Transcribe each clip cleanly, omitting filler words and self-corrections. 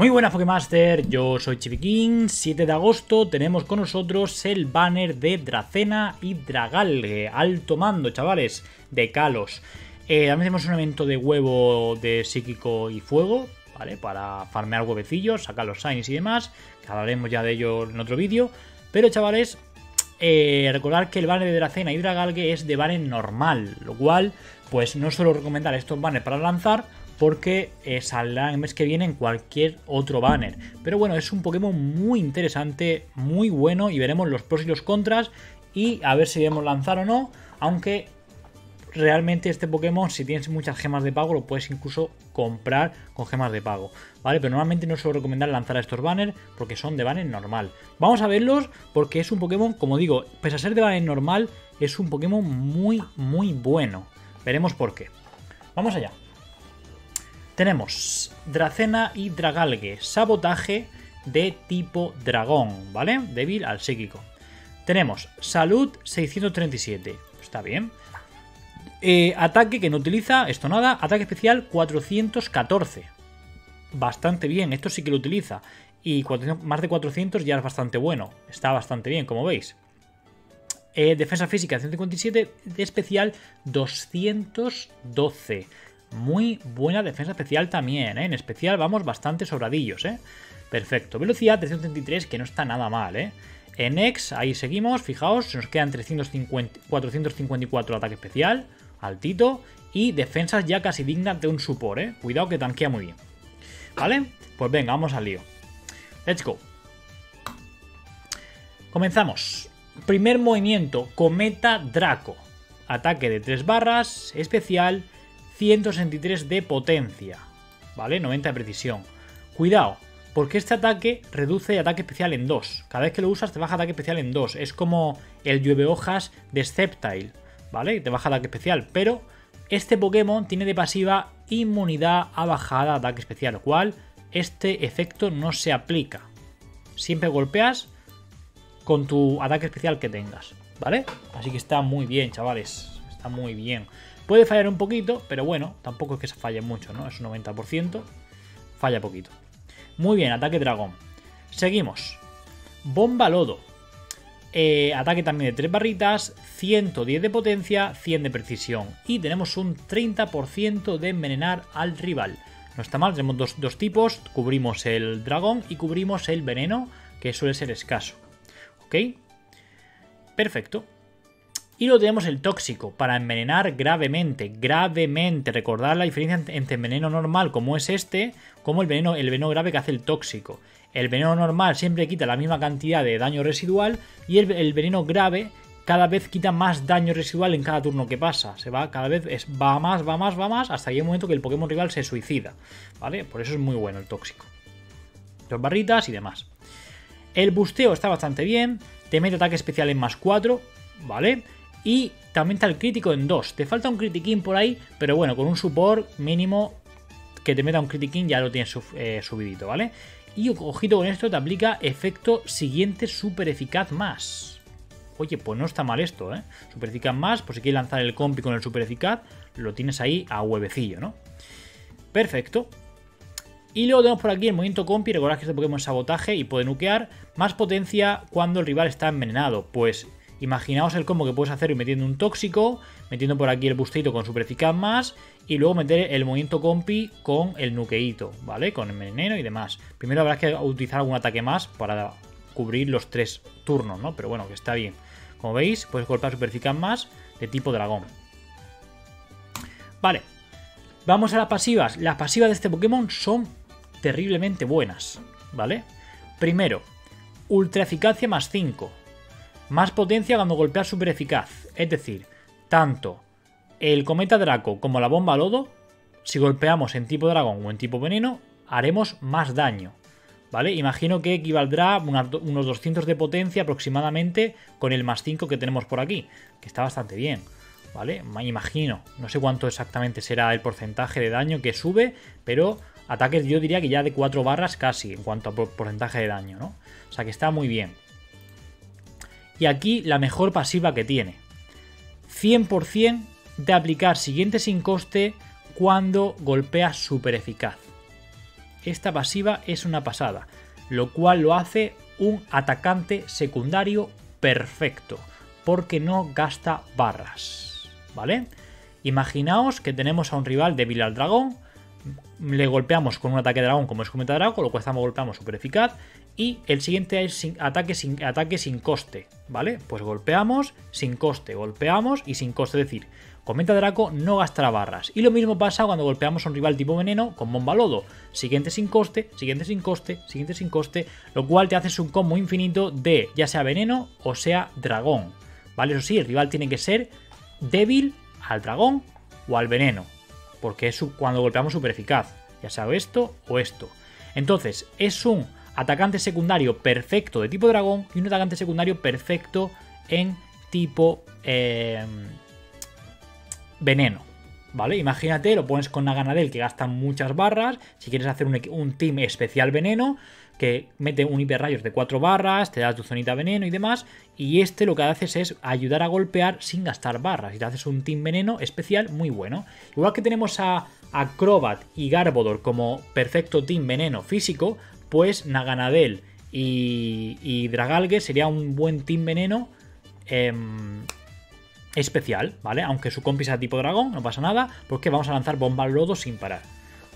Muy buenas Pokémaster, yo soy Chivikin. 7 de agosto tenemos con nosotros el banner de Dracena y Dragalge, alto mando, chavales, de Kalos. También tenemos un evento de huevo de psíquico y fuego, ¿vale? Para farmear huevecillos, sacar los shinies y demás, que hablaremos ya de ello en otro vídeo. Pero chavales, recordar que el banner de Dracena y Dragalge es de banner normal, lo cual, pues no suelo recomendar estos banners para lanzar, porque saldrá el mes que viene en cualquier otro banner. Pero bueno, es un Pokémon muy interesante, muy bueno, y veremos los pros y los contras y a ver si debemos lanzar o no. Aunque realmente este Pokémon, si tienes muchas gemas de pago, lo puedes incluso comprar con gemas de pago, ¿vale? Pero normalmente no suelo recomendar lanzar a estos banners porque son de banner normal. Vamos a verlos porque es un Pokémon, como digo, pese a ser de banner normal, es un Pokémon muy, muy bueno. Veremos por qué. Vamos allá. Tenemos Dracena y Dragalge, sabotaje de tipo dragón, ¿vale? Débil al psíquico. Tenemos salud 637, está bien. Ataque que no utiliza, esto nada. Ataque especial 414, bastante bien, esto sí que lo utiliza. Y más de 400 ya es bastante bueno, está bastante bien, como veis. Defensa física 157, de especial 212. Muy buena defensa especial también, ¿eh? En especial vamos bastante sobradillos, ¿eh? Perfecto. Velocidad 333, que no está nada mal, ¿eh? En Ex, ahí seguimos, fijaos, se nos quedan 454 ataque especial, altito. Y defensas ya casi dignas de un support, ¿eh? Cuidado que tanquea muy bien. ¿Vale? Pues venga, vamos al lío. Let's go. Comenzamos. Primer movimiento, Cometa Draco. Ataque de 3 barras, especial... 163 de potencia, ¿vale? 90 de precisión. Cuidado, porque este ataque reduce ataque especial en 2. Cada vez que lo usas te baja ataque especial en 2. Es como el llueve hojas de Sceptile, ¿vale? Te baja ataque especial, pero este Pokémon tiene de pasiva inmunidad a bajada ataque especial, lo cual este efecto no se aplica. Siempre golpeas con tu ataque especial que tengas, ¿vale? Así que está muy bien, chavales. Está muy bien. Puede fallar un poquito, pero bueno, tampoco es que se falle mucho, ¿no? Es un 90%, falla poquito. Muy bien, ataque dragón. Seguimos. Bomba lodo. Ataque también de 3 barritas, 110 de potencia, 100 de precisión. Y tenemos un 30% de envenenar al rival. No está mal, tenemos dos tipos. Cubrimos el dragón y cubrimos el veneno, que suele ser escaso. ¿Ok? Perfecto. Y luego tenemos el tóxico, para envenenar gravemente, gravemente. Recordad la diferencia entre veneno normal, como es este, como el veneno grave que hace el tóxico. El veneno normal siempre quita la misma cantidad de daño residual y el veneno grave cada vez quita más daño residual en cada turno que pasa. Se va cada vez, va más, hasta que hay un momento que el Pokémon rival se suicida, ¿vale? Por eso es muy bueno el tóxico. Dos barritas y demás. El busteo está bastante bien, te mete ataque especial en +4, ¿vale? Y también está el crítico en 2. Te falta un critiquín por ahí, pero bueno, con un support mínimo que te meta un critiquín ya lo tienes subidito, ¿vale? Y ojito con esto, te aplica efecto siguiente super eficaz más. Oye, pues no está mal esto, ¿eh? Super eficaz más, por si quieres lanzar el compi con el super eficaz, lo tienes ahí a huevecillo, ¿no? Perfecto. Y luego tenemos por aquí el movimiento compi. Recordad que este Pokémon es sabotaje y puede nukear. Más potencia cuando el rival está envenenado. Pues... imaginaos el combo que puedes hacer metiendo un tóxico, metiendo por aquí el busteito con super eficaz más y luego meter el movimiento compi con el nuqueito, ¿vale? Con el veneno y demás. Primero habrá que utilizar algún ataque más para cubrir los 3 turnos, ¿no? Pero bueno, que está bien. Como veis, puedes golpear super eficaz más de tipo dragón. Vale, vamos a las pasivas. Las pasivas de este Pokémon son terriblemente buenas, ¿vale? Primero, ultra eficacia +5. Más potencia cuando golpeas super eficaz. Es decir, tanto el cometa Draco como la bomba lodo, si golpeamos en tipo dragón o en tipo veneno, haremos más daño, ¿vale? Imagino que equivaldrá unos 200 de potencia aproximadamente con el +5 que tenemos por aquí, que está bastante bien, ¿vale? Imagino, no sé cuánto exactamente será el porcentaje de daño que sube, pero ataques yo diría que ya de 4 barras casi en cuanto a porcentaje de daño, ¿no? O sea que está muy bien. Y aquí la mejor pasiva que tiene. 100% de aplicar siguiente sin coste cuando golpeas super eficaz. esta pasiva es una pasada, lo cual lo hace un atacante secundario perfecto, porque no gasta barras, ¿vale? Imaginaos que tenemos a un rival débil al dragón, le golpeamos con un ataque de dragón como es cometa de dragón, con lo cual estamos golpeando súper eficaz, y el siguiente es ataque sin coste, ¿vale? Pues golpeamos, sin coste, golpeamos y sin coste, es decir, cometa Draco no gastará barras. Y lo mismo pasa cuando golpeamos a un rival tipo veneno con bomba lodo. Siguiente sin coste, siguiente sin coste, siguiente sin coste, lo cual te haces un combo infinito de ya sea veneno o sea dragón, ¿vale? Eso sí, el rival tiene que ser débil al dragón o al veneno, porque es cuando golpeamos súper eficaz, ya sea esto o esto. Entonces, es un atacante secundario perfecto de tipo dragón y un atacante secundario perfecto en tipo veneno, ¿vale? Imagínate, lo pones con Naganadel que gasta muchas barras, si quieres hacer un team especial veneno que mete un hiperrayos de 4 barras, te das tu zonita veneno y demás, y este lo que haces es ayudar a golpear sin gastar barras, y te haces un team veneno especial muy bueno. Igual que tenemos a Crobat y Garbodor como perfecto team veneno físico, pues Naganadel y Dragalge sería un buen team veneno especial, ¿vale? Aunque su compi sea tipo dragón, no pasa nada, porque vamos a lanzar bombas lodo sin parar,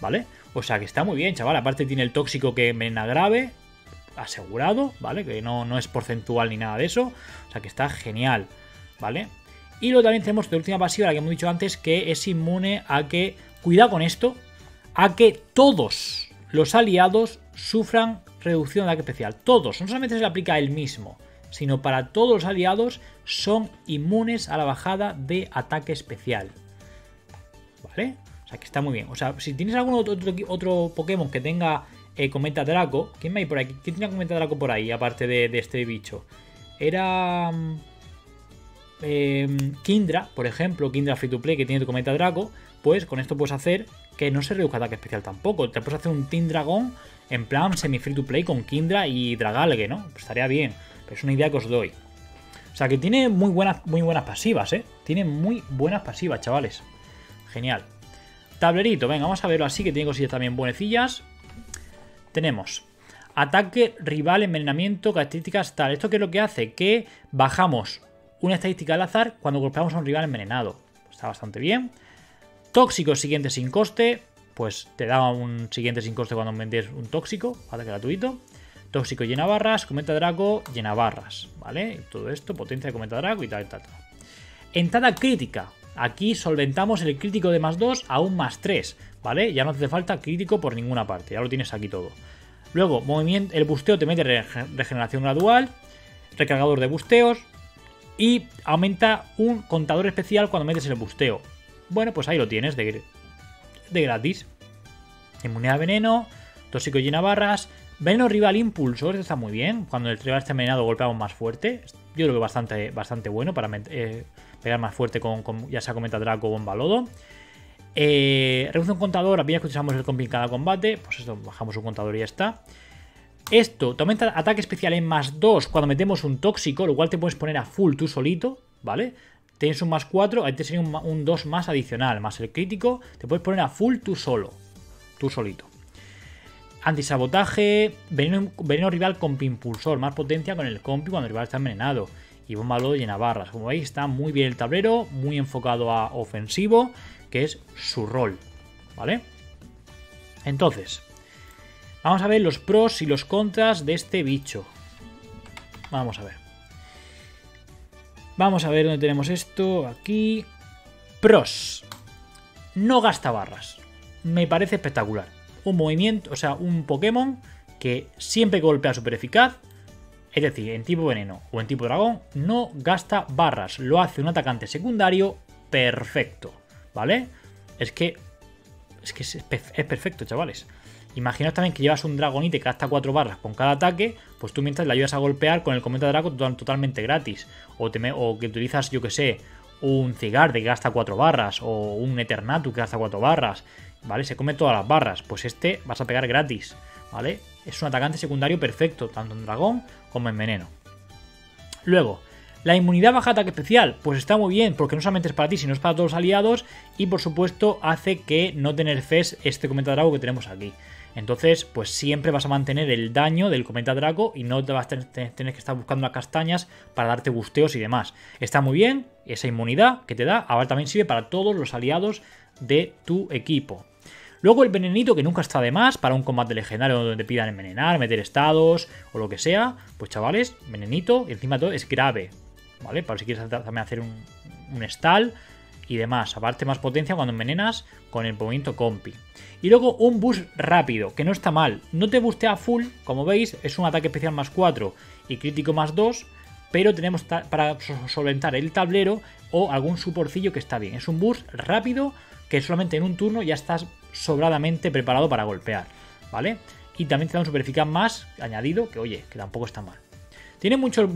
¿vale? O sea que está muy bien, chaval. Aparte tiene el tóxico que envenena grave, asegurado, ¿vale? Que no es porcentual ni nada de eso. O sea que está genial, ¿vale? Y luego también tenemos la última pasiva, la que hemos dicho antes, que es inmune a que, cuidado con esto, a que todos los aliados sufran reducción de ataque especial. Todos, no solamente se le aplica a él mismo, sino para todos los aliados son inmunes a la bajada de ataque especial, ¿vale? O sea que está muy bien. O sea, si tienes algún otro Pokémon que tenga cometa Draco, ¿quién me hay por aquí? ¿Quién tenía cometa Draco por ahí? Aparte de este bicho, era Kindra, por ejemplo, Kindra Free to Play, que tiene cometa Draco. Pues con esto puedes hacer que no se reduzca ataque especial tampoco. Te puedes hacer un Team Dragón en plan semi free to play con Kindra y Dragalge, ¿no? Pues estaría bien, pero es una idea que os doy. O sea que tiene muy buenas pasivas, ¿eh? Tiene muy buenas pasivas, chavales. Genial. Tablerito, venga, vamos a verlo así, que tiene cosillas también buenecillas. Tenemos ataque, rival, envenenamiento, características, tal. ¿Esto qué es lo que hace? Que bajamos una estadística al azar cuando golpeamos a un rival envenenado. Está bastante bien. Tóxico siguiente sin coste, pues te da un siguiente sin coste cuando vendes un tóxico, ataque gratuito. Tóxico llena barras, cometa Draco llena barras, ¿vale? Todo esto, potencia de cometa Draco y tal, tal, tal. Entrada crítica, aquí solventamos el crítico de +2 a un +3, ¿vale? Ya no hace falta crítico por ninguna parte, ya lo tienes aquí todo. Luego, movimiento, el busteo te mete regeneración gradual, recargador de busteos y aumenta un contador especial cuando metes el busteo. Bueno, pues ahí lo tienes de gratis. Inmunidad a veneno, tóxico llena barras, veneno rival impulso, esto está muy bien. Cuando el rival está envenenado golpeamos más fuerte. Yo creo que bastante bueno para pegar más fuerte con ya sea cometa Draco o bomba lodo. Reduce un contador, apenas que utilizamos el combi en cada combate, pues esto, bajamos un contador y ya está. Esto te aumenta ataque especial en +2 cuando metemos un tóxico, lo cual te puedes poner a full tú solito, ¿vale? Tienes un +4, ahí te sería un 2 más adicional, más el crítico, te puedes poner a full tú solo, tú solito. Antisabotaje, veneno rival compi impulsor, más potencia con el compi cuando el rival está envenenado. Y bomba lodo llena barras, como veis está muy bien el tablero, muy enfocado a ofensivo, que es su rol, ¿vale? Entonces, vamos a ver los pros y los contras de este bicho. Vamos a ver. Vamos a ver dónde tenemos esto, aquí. Pros. No gasta barras. Me parece espectacular. Un movimiento, o sea, un Pokémon que siempre que golpea súper eficaz, es decir, en tipo veneno o en tipo dragón, no gasta barras. Lo hace un atacante secundario perfecto, ¿vale? Es que es perfecto, chavales. Imaginaos también que llevas un Dragonite que gasta 4 barras con cada ataque, pues tú mientras le ayudas a golpear con el cometa Draco totalmente gratis. O que utilizas, yo que sé, un Cigarde que gasta 4 barras, o un Eternatu que gasta 4 barras, ¿vale? Se come todas las barras, pues este vas a pegar gratis, ¿vale? Es un atacante secundario perfecto, tanto en dragón como en veneno. Luego, la inmunidad baja ataque especial, pues está muy bien, porque no solamente es para ti, sino es para todos los aliados, y por supuesto hace que no te nerfes este cometa Draco que tenemos aquí. Entonces, pues siempre vas a mantener el daño del cometa Draco y no te vas a tener que estar buscando las castañas para darte busteos y demás. Está muy bien esa inmunidad que te da. Ahora también sirve para todos los aliados de tu equipo. Luego el venenito, que nunca está de más para un combate legendario donde te pidan envenenar, meter estados o lo que sea. Pues chavales, venenito, y encima de todo es grave, ¿vale? Para si quieres también hacer un stall y demás. Aparte más potencia cuando envenenas con el movimiento compi. Y luego un boost rápido, que no está mal. No te bustea full, como veis, es un ataque especial más 4 y crítico más 2. Pero tenemos para solventar el tablero o algún suporcillo que está bien. Es un boost rápido que solamente en un turno ya estás sobradamente preparado para golpear, ¿vale? Y también te da un super eficaz más añadido, que oye, que tampoco está mal. Tiene muchas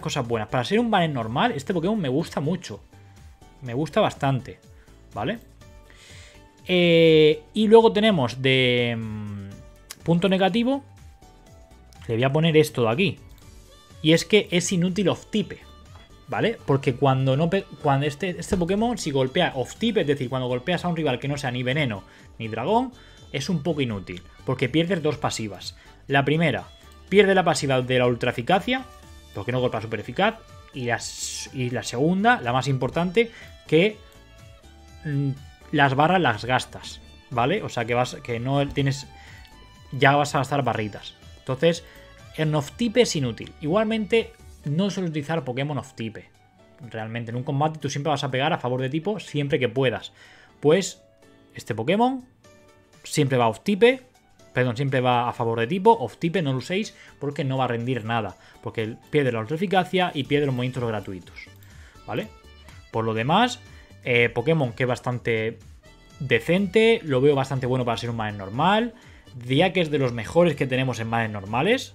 cosas buenas. Para ser un banner normal, este Pokémon me gusta mucho. Me gusta bastante, ¿vale? Y luego tenemos de punto negativo, le voy a poner esto de aquí. Y es que es inútil off-type, ¿vale? Porque cuando este Pokémon, si golpea off-type, es decir, cuando golpeas a un rival que no sea ni veneno ni dragón, es un poco inútil, porque pierdes dos pasivas. La primera, pierde la pasiva de la ultra eficacia, porque no golpea super eficaz. Y la segunda, la más importante, que las barras las gastas, ¿vale? O sea que no tienes. Ya vas a gastar barritas. Entonces, en off-type es inútil. Igualmente, no suelo utilizar Pokémon off-type. Realmente, en un combate tú siempre vas a pegar a favor de tipo siempre que puedas. Pues este Pokémon siempre va off-type. Perdón, siempre va a favor de tipo. Off-type no lo uséis porque no va a rendir nada. Porque pierde la ultraeficacia y pierde los movimientos gratuitos, ¿vale? Por lo demás, Pokémon que es bastante decente. Lo veo bastante bueno para ser un banner normal. Diría que es de los mejores que tenemos en banners normales.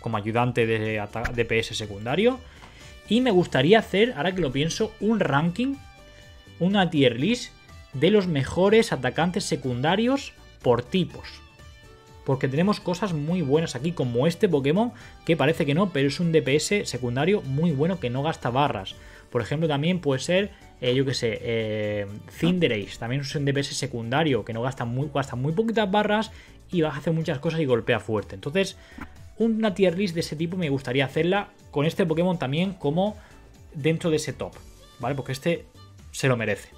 Como ayudante de DPS secundario. Y me gustaría hacer, ahora que lo pienso, un ranking. Una tier list de los mejores atacantes secundarios por tipos. Porque tenemos cosas muy buenas aquí, como este Pokémon, que parece que no, pero es un DPS secundario muy bueno que no gasta barras. Por ejemplo, también puede ser, yo qué sé, Cinderace. También es un DPS secundario que no gasta muy poquitas barras y va a hacer muchas cosas y golpea fuerte. Entonces, una tier list de ese tipo me gustaría hacerla con este Pokémon también como dentro de ese top, ¿vale? Porque este se lo merece.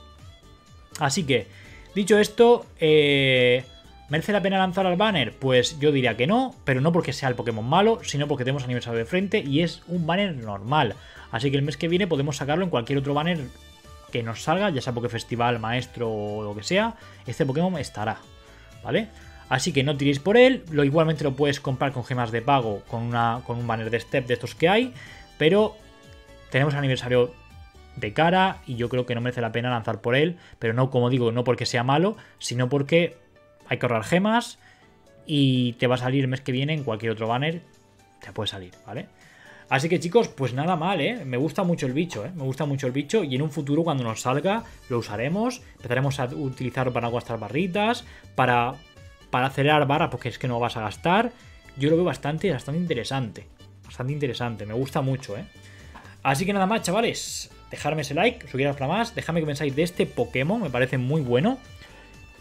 Así que, dicho esto, ¿merece la pena lanzar al banner? Pues yo diría que no, pero no porque sea el Pokémon malo, sino porque tenemos aniversario de frente y es un banner normal. Así que el mes que viene podemos sacarlo en cualquier otro banner que nos salga, ya sea Poké Festival, Maestro o lo que sea, este Pokémon estará, ¿vale? Así que no tiréis por él, igualmente lo puedes comprar con gemas de pago, con un banner de step de estos que hay, pero tenemos aniversario de cara y yo creo que no merece la pena lanzar por él, pero no, como digo, no porque sea malo, sino porque hay que ahorrar gemas y te va a salir el mes que viene en cualquier otro banner. Te puede salir, ¿vale? Así que chicos, pues nada mal, ¿eh? Me gusta mucho el bicho, ¿eh? Me gusta mucho el bicho y en un futuro cuando nos salga lo usaremos. Empezaremos a utilizarlo para gastar barritas, para acelerar barras porque es que no vas a gastar. Yo lo veo bastante interesante. Bastante interesante, me gusta mucho, ¿eh? Así que nada más, chavales. Dejadme ese like, suscribiros para más. Dejadme que pensáis de este Pokémon, me parece muy bueno.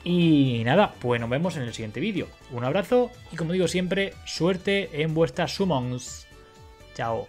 Y nada, pues nos vemos en el siguiente vídeo. Un abrazo y como digo siempre, suerte en vuestras summons. Chao.